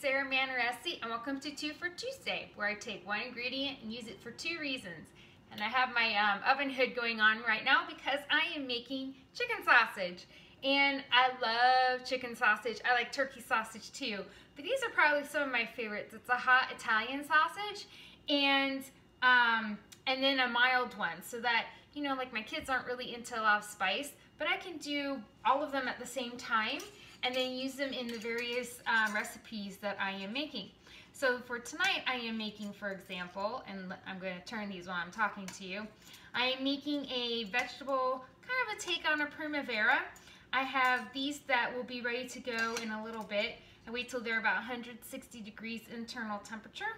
Sarah Manaresi, and welcome to Two for Tuesday, where I take one ingredient and use it for two reasons. And I have my oven hood going on right now because I am making chicken sausage. And I love chicken sausage. I like turkey sausage too, but these are probably some of my favorites. It's a hot Italian sausage and then a mild one, so that, you know, like my kids aren't really into a lot of spice, but I can do all of them at the same time and then use them in the various recipes that I am making. So for tonight, I am making, for example, and I'm going to turn these while I'm talking to you, I am making a vegetable, kind of a take on a primavera. I have these that will be ready to go in a little bit. I wait till they're about 160 degrees internal temperature,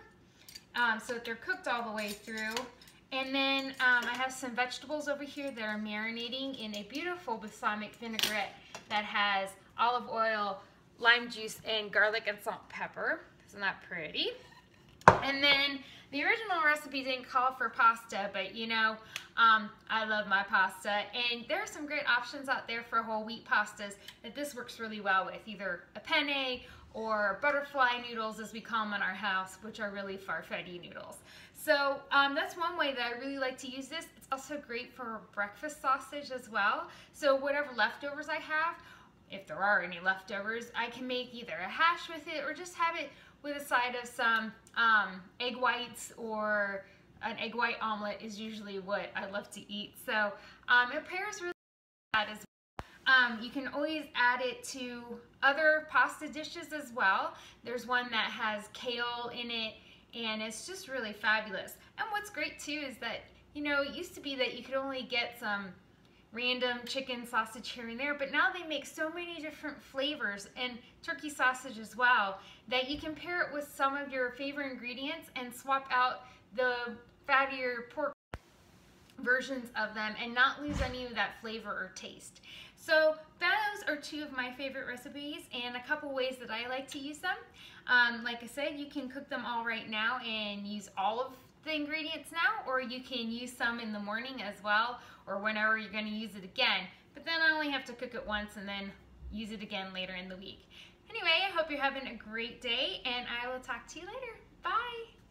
so that they're cooked all the way through. And then I have some vegetables over here that are marinating in a beautiful balsamic vinaigrette that has olive oil, lime juice, and garlic and salt and pepper. Isn't that pretty? And then the original recipe didn't call for pasta, but you know, I love my pasta. And there are some great options out there for whole wheat pastas that this works really well with, either a penne or butterfly noodles, as we call them in our house, which are really farfalle noodles. So that's one way that I really like to use this. It's also great for breakfast sausage as well. So whatever leftovers I have, if there are any leftovers, I can make either a hash with it or just have it with a side of some egg whites, or an egg white omelet is usually what I love to eat. So it pairs really well as well. You can always add it to other pasta dishes as well. There's one that has kale in it, and it's just really fabulous. And what's great too is that, you know, it used to be that you could only get some random chicken sausage here and there, but now they make so many different flavors, and turkey sausage as well, that you can pair it with some of your favorite ingredients and swap out the fattier pork versions of them and not lose any of that flavor or taste. So those are two of my favorite recipes and a couple ways that I like to use them. Like I said, you can cook them all right now and use all of the ingredients now, or you can use some in the morning as well, or whenever you're going to use it again. But then I only have to cook it once and then use it again later in the week. Anyway, I hope you're having a great day, and I will talk to you later. Bye!